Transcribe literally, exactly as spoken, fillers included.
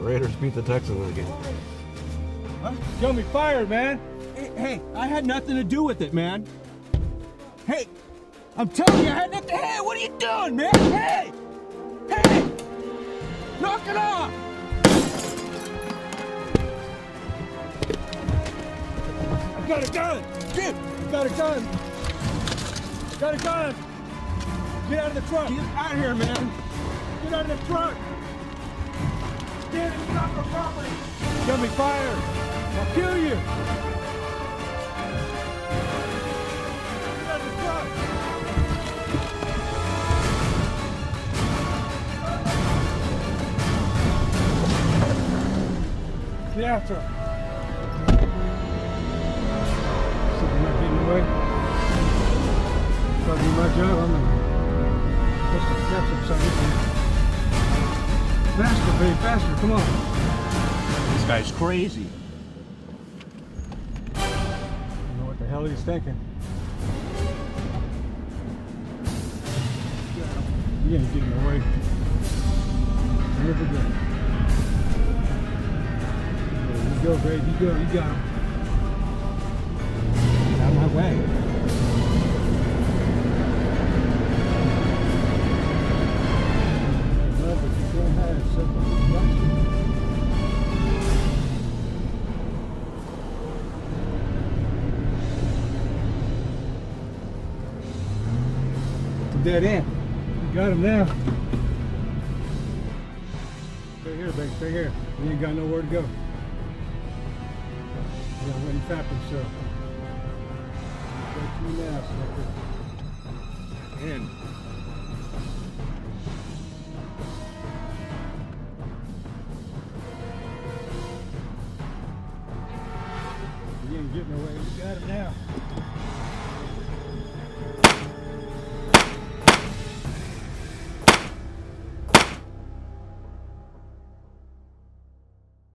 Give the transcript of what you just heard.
The Raiders beat the Texans again. Huh? Got me fired, man. Hey, hey, I had nothing to do with it, man. Hey, I'm telling you, I had nothing to. Hey, what are you doing, man? Hey, hey, knock it off. I've got a gun, dude. I've got a gun. I've got a gun. Get out of the truck. Get out of here, man. Get out of the truck. Get off the property. Got me fired. I'll kill you. Get out of the truck. Get after him. Something not getting away. Trying to do my job. I'm gonna push the steps up something. Faster, baby, faster, come on. This guy's crazy. I don't know what the hell he's thinking. He ain't getting away. Never good. There you go, babe, you go, you got him. Get out of my way. Dead end. You got him now. Stay here, baby. Stay here. You ain't got nowhere to go. Yeah, I wouldn't tap himself. Right through now, sucker. In. You ain't getting away. You got him now.